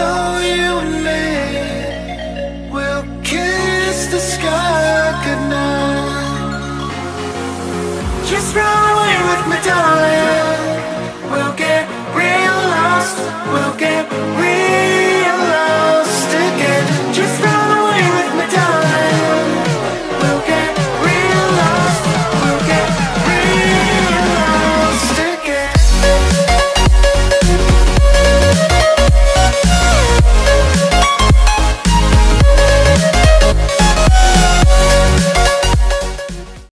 All you